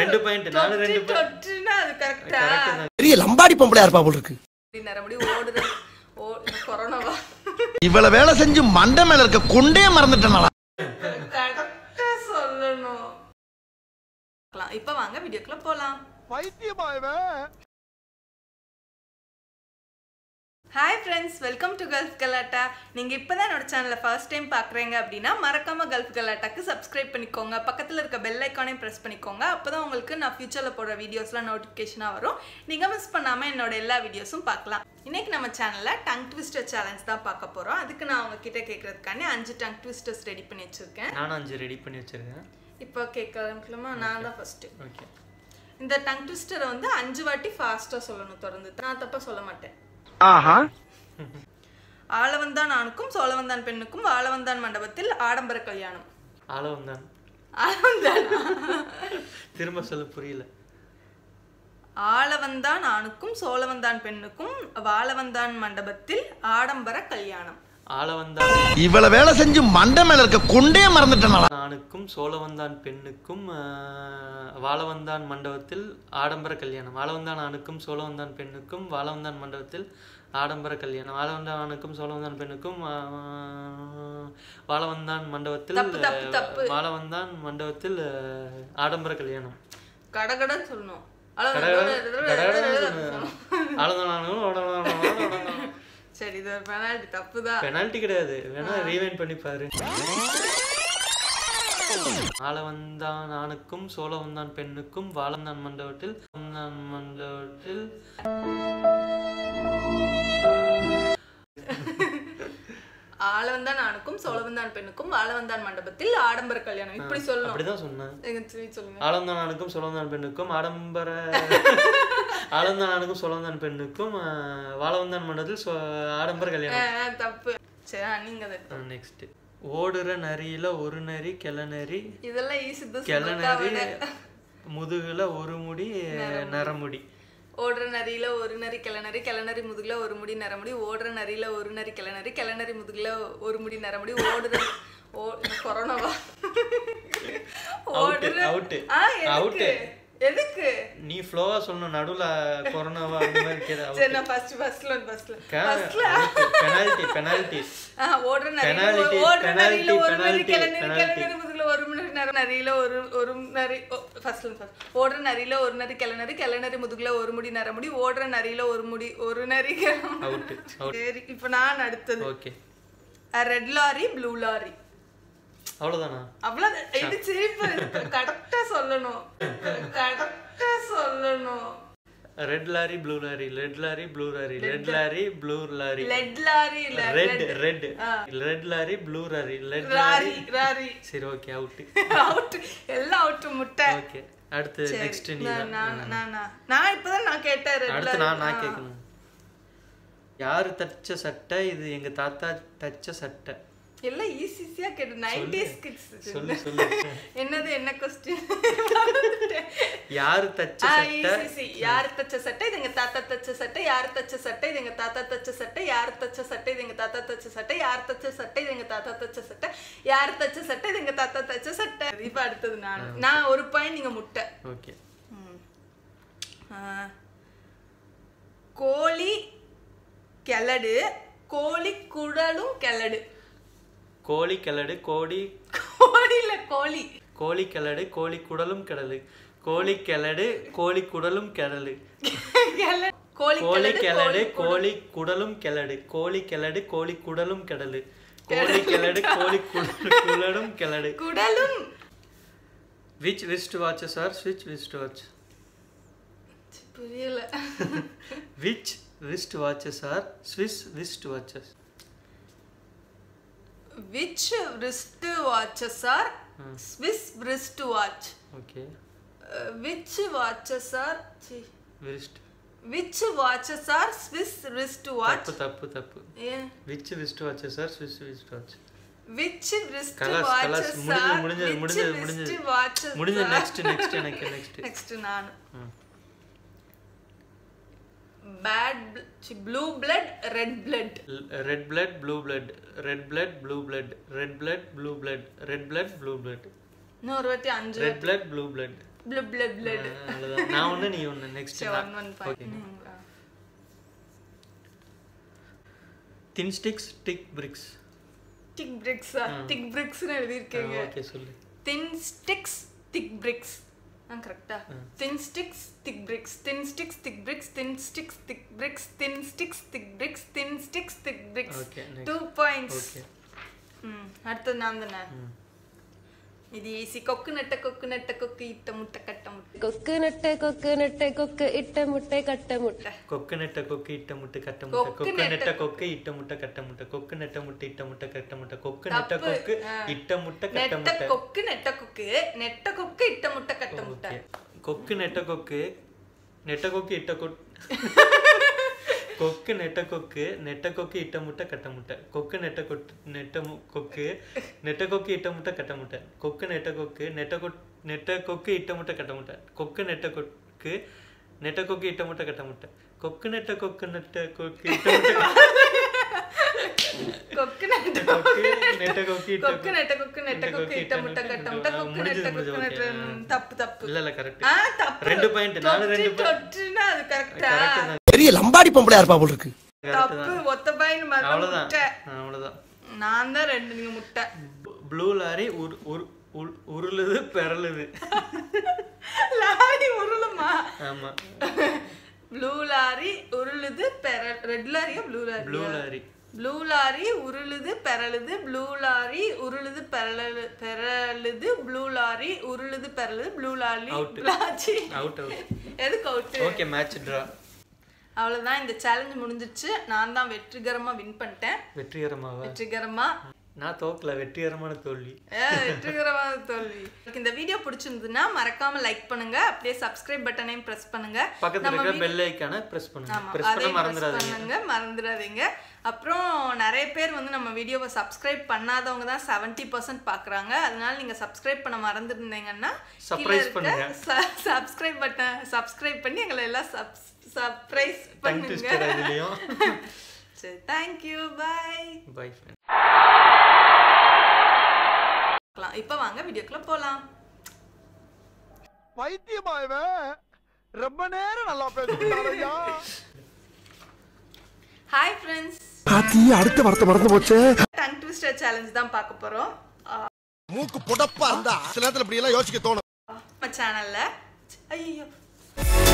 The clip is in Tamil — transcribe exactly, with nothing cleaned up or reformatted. ரெண்டு பாயிண்ட் நாலு ரெண்டு டொட்னா அது கரெக்ட்டா பெரிய லம்பாடி பொம்பளையா இருப்பா போல இருக்கு நேரமடி ஓடுது கொரோனாவா இவள வேளை செஞ்சு மண்டை மேல இருக்க கொண்டே மறந்துட்டனால கரெக்ட்டா சொல்லணும். இப்போ வாங்க வீடியோக்குள்ள போலாம். பைத்தியமாவே hi friends, welcome to Gulf Galatta. நீங்கள் இப்போ தான் என்னோடய சேனலை ஃபர்ஸ்ட் டைம் பார்க்குறீங்க அப்படின்னா மறக்காமல் கல்ஃப் கலாட்டாக்கு சப்ஸ்கிரைப் பண்ணிக்கோங்க. பக்கத்தில் இருக்க பெல் ஐக்கானையும் ப்ரெஸ் பண்ணிக்கோங்க. அப்போ தான் உங்களுக்கு நான் ஃபியூச்சரில் போடுற வீடியோஸ்லாம் நோட்டிஃபிகேஷனாக வரும். நீங்கள் மிஸ் பண்ணாமல் என்னோடய எல்லா வீடியோஸும் பார்க்கலாம். இன்றைக்கி நம்ம சேனலில் டங் ட்விஸ்டர் சேலஞ்ச் தான் பார்க்க போகிறோம். அதுக்கு நான் உங்ககிட்ட கேட்குறதுக்கான அஞ்சு டங் ட்விஸ்டர்ஸ் ரெடி பண்ணி வச்சுருக்கேன். நானும் அஞ்சு ரெடி பண்ணி வச்சுருக்கேன். இப்போ கேட்கலாமா? நான் தான் ஃபஸ்ட்டு. ஓகே, இந்த டங் ட்விஸ்டரை வந்து அஞ்சு வாட்டி ஃபாஸ்ட்டாக சொல்லணும். தொடர்ந்து நான் தப்பாக சொல்ல மாட்டேன். ஆளவந்தான் ஆணுக்கும் சோழவந்தான் பெண்ணுக்கும் ஆளவந்தான் மண்டபத்தில் ஆடம்பர கல்யாணம். ஆளவந்தான் திரும்ப சொல்ல புரியல. ஆளவந்தான் ஆணுக்கும் சோழவந்தான் பெண்ணுக்கும் வாழவந்தான் மண்டபத்தில் ஆடம்பர கல்யாணம். ஆளவந்தான் இவ்வளவு வேலை செஞ்சு மண்டை மேல இருக்க கொண்டே மறந்துட்டனால ஆணுக்கும் சோழவந்தான் பெண்ணுக்கும் வாழவந்தான் மண்டபத்தில் ஆடம்பர கல்யாணம். ஆளவந்தான் ஆணுக்கும் சோழவந்தான் பெண்ணுக்கும் வாழவந்தான் மண்டபத்தில் ஆடம்பர கல்யாணம். வாழவந்தான் ஆணுக்கும் சோழவந்தான் பெண்ணுக்கும் வாழவந்தான் மண்டபத்தில் வாழவந்தான் மண்டபத்தில் ஆடம்பர கல்யாணம். கடகடன்னு சொல்லணும். சரி, இது பெனால்டி. தப்பு தான். பெனால்டி கிடையாது, வேணா ரீவைண்ட் பண்ணி பாரு. ஆளவந்தான் ஆணுக்கும் சோழவந்தான் பெண்ணுக்கும் வாழந்தான் மண்டபத்தில் மண்டபத்தில் ஆளவந்தான் ஆணுக்கும் சோழவந்தான் பெண்ணுக்கும் வாழவந்தான் மண்டபத்தில் ஆடம்பர கல்யாணம். இப்படி சொல்லணும். அப்படிதான் சொன்னேன். ஆளவந்தான் ஆணுக்கும் சோழவந்தான் பெண்ணுக்கும் ஆடம்பர ஆளந்தான் ஆணுக்கும் சோழவந்தான் பெண்ணுக்கும் வாழவந்தான் மண்டபத்தில் ஆடம்பர கல்யாணம். தப்பு. சரி, நீங்க நெக்ஸ்ட். ஓடுற நரியில ஒரு நரி கிளநரி. இதெல்லாம் ஈஸி தான். கிளநரி முதுகுல ஒரு முடி நரமுடி. ஓடுற நரியில ஒரு நரி கிளநரி கிளநரி முதுகுல ஒரு முடி நரமுடி. ஓடுற நரியில ஒரு நரி கிளநரி கிளநரி முதுகுல ஒரு முடி நரமுடி. ஓடுற கொரோனாவா ஓடுற அவுட் அவுட் எதுக்கு நீ ஃப்ளோவா சொல்லணும். நடுவுல கொரோனாவா அந்த மாதிரி கேக்குது. சரி, நான் ஃபர்ஸ்ட் ஃபர்ஸ்ட்ல ஃபர்ஸ்ட்ல ஃபர்ஸ்ட்ல பெனால்டி பெனால்டி ஆ ஓடுற நரி ஓடுற நரியில ஒரு நரி கிளநரி கிளநரி முதுகுல ஒரு முடி நரமுடியில ஒரு ஒரு நரி ஃபர்ஸ்ட்ல ஃபர்ஸ்ட் ஓடுற நரியில ஒரு நரி கிளநரி கிளநரி முதுகுல ஒரு முடி நரமுடி. ஓடுற நரியில ஒரு முடி ஒரு நரி அவுட். சரி, இப்போ நான் அடுத்தது. Okay, red lorry blue lorry. அவ்வளவுதானா? அவ்வளவுதான். இது சிரிப்பு. கரெக்ட்டா சொல்லணும். கரெக்ட்டா சொல்லணும். Red lorry blue lorry red lorry blue lorry red lorry blue lorry red lorry red red red lorry blue lorry red lorry lorry. சரி, ஓகே. அவுட் அவுட் எல்லாம் அவுட். முட்டை. ஓகே, அடுத்து நெக்ஸ்ட். நீ நான் நான் நான் இப்போதான் நான் கேட்டேன். அடுத்து நான் நான் கேட்கணும். யாரு தச்ச சட்டை? இது எங்க தாத்தா தச்ச சட்டை. எல்லாம் ஈஸியா கேடு. Nineties kids. சொல்லு சொல்லு என்னது என்ன क्वेश्चन? யார் தச்ச சட்டை? ஈஸி. யார் தச்ச சட்டை? இதுங்க தாத்தா தச்ச சட்டை. யார் தச்ச சட்டை? இதுங்க தாத்தா தச்ச சட்டை. யார் தச்ச சட்டை? இதுங்க தாத்தா தச்ச சட்டை. யார் தச்ச சட்டை? இதுங்க தாத்தா தச்ச சட்டை. யார் தச்ச சட்டை? இதுங்க தாத்தா தச்ச சட்டை. இப்போ அடுத்து நான் நான் ஒரு பாயிண்ட், நீங்க முட்டை. ஓகே. கோழி கிளடு கோழி குடலும் கிளடு. கோழி கிளடு கோழி கோழில கோழி கோழி கிளடு கோழி குடலும் கிடலு. கோழி கிளடு கோழி குடலும் கிடலு. கோழி கிளடு கோழி குடலும் கிளடு. கோழி கிளடு கோழி குடலும் கிடலு. கோழி கிளடு கோழி குடலும் கிளடு குடலும். Which wrist watches are switch wrist watch? புரியல. Which wrist watches are Swiss wrist watches? Which wrist watches are hmm. Swiss wrist watch? Okay. Uh, which watches are wrist? Which watches are Swiss wrist watch? Tappu tappu tappu. Yeah. Which wrist watches are Swiss wrist watch? Which wrist kalas, watches kalas. are? Mudinja mudinja mudinja mudinja mudinja. Next next next next. Next naan. Hmm. Bad blue blood red blood red blood blue blood red blood blue blood red blood blue blood red blood blue blood. No, ஒரு வாட்டி அஞ்சு. red blood blue blood blub blub blub. நான் ஒண்ணு நீ ஒண்ணு. Next okay. Thin sticks, thick bricks. Thick bricks ah, thick bricks னு எழுதி இருக்கீங்க. ஓகே சொல்லு. Thin sticks, thick bricks. நான் கரெக்ட்டா? Thin sticks, thick bricks. Thin sticks, thick bricks. Thin sticks, thick bricks. Thin sticks, thick bricks. Thin sticks, thick bricks. Two points. Okay. ம் அடுத்து நான் தான. இது ஈஸி. கொக்கு நட்ட கொக்கு நட்ட கொக்கு இட்ட முட்டை கட்ட முட்டை. கொக்கு நட்ட கொக்கு நட்ட கொக்கு இட்ட முட்டை கட்ட முட்டை. கொக்கு நட்ட கொக்கு இட்ட முட்டை கட்ட முட்டை. கொக்கு நட்ட கொக்கு இட்ட முட்டை கட்ட முட்டை. கொக்கு நட்ட முட்டை இட்ட முட்டை கட்ட முட்டை. கொக்கு நட்ட கொக்கு இட்ட முட்டை கட்ட முட்டை. நட்ட கொக்கு நட்ட கொக்கு நட்ட கொக்கு இட்ட முட்டை கட்ட முட்டை. கொக்கு நட்ட கொக்கு நட்ட கொக்கு இட்ட கொக்கு. கொக்கு நெட்ட கொக்கு நெட்ட கொக்கு இட்ட முட்டை கட்ட முட்டை. கொக்கு நெட்ட கொட்டு நெட்ட கொக்கு நெட்ட கொக்கு இட்ட முட்டை கட்ட முட்டை. கொக்கு நெட்ட கொக்கு நெட்ட கொ நெட்ட கொக்கு இட்ட முட்டை கட்ட முட்டை. கொக்கு நெட்ட கொக்கு நெட்ட கொக்கு இட்ட முட்டை கட்ட முட்டை. கொக்கு நெட்ட கொக்கு நெட்ட கொக்கு இட்ட கொக்கு நெட்ட கொக்கு நெட்ட கொக்கு இட்ட கொக்கு நெட்ட கொக்கு நெட்ட கொக்கு இட்ட முட்டை கட்ட முட்டை. கொக்கு நெட்ட கொக்கு நெட்ட தப்பு தப்பு இல்ல இல்ல கரெக்ட். ஆ தப்பு. ரெண்டு பாயிண்ட். நானு ரெண்டு பாயிண்ட். அது கரெக்ட்டா? பெரிய லம்பாடி பொம்பளையா இருப்பா போல இருக்கு. தப்பு. ஒத்த பையன் மத்த முட்டை. அவ்வளவுதான். நான் தான் ரெண்டு நீங்க முட்டை. ப்ளூ லாரி ஒரு உருளுது பெறலுது. லாரி உருளுமா? ஆமா. ப்ளூ லாரி உருளுது பெற ரெட் லாரியா blue lorry? Blue lorry. Blue lorry உருளுது பெறலுது. ப்ளூ லாரி உருளுது பெறலு பெறலுது. ப்ளூ லாரி உருளுது பெறலுது. Blue lorry out. Out out. எதுக்கு அவுட்? Okay match draw. அவ்வளவுதான். இந்த சேலஞ்ச் முடிஞ்சிருச்சு. நான் தான் வெற்றிகரமா வின் பண்ணிட்டேன். வெற்றிகரமா வெற்றிகரமா நான் தோக்கல. வெற்றிகரமான தோல்வி. வெற்றிகரமான தோல்வி. இந்த வீடியோ பிடிச்சிருந்ததுன்னா மறக்காம லைக் பண்ணுங்க. அப்படியே சப்ஸ்கிரைப் பட்டனையும் பிரஸ் பண்ணுங்க. பக்கத்துல இருக்க பெல் ஐகானை பிரஸ் பண்ணுங்க. பிரஸ் பண்ண மறந்துடாதீங்க. மறந்துடாதீங்க. அப்புறம் நிறைய பேர் வந்து நம்ம வீடியோவை சப்ஸ்கிரைப் பண்ணாதவங்க தான் செவன்டி பர்சன்ட் பாக்குறாங்க. அதனால நீங்க சப்ஸ்கிரைப் பண்ண மறந்துருந்தீங்கன்னா சர்ப்ரைஸ் பண்ணுங்க. சப்ஸ்கிரைப் பட்டன் சப்ஸ்கிரைப் பண்ணி எங்களை எல்லாம் சர்ப்ரைஸ் பண்ணுங்க. சரி, தேங்க்யூ. பாய் பாய் ஃப்ரெண்ட். இப்ப வாங்க வீடியோக்குள்ள போலாம். பைத்தியமா இவன் ரொம்ப நேரம் நல்லா பேசிட்டானயா. ஹாய் फ्रेंड्स, பாத்தி அடுத்த வார்த்தை மறந்து போச்சே. டங் ட்விஸ்டர் சேலஞ்ச் தான் பார்க்க போறோம். மூக்கு புடப்பா இருந்தா சில நேரத்துல இப்படி எல்லாம் யோசிக்க தோணும் நம்ம சேனல்ல. ஐயோ.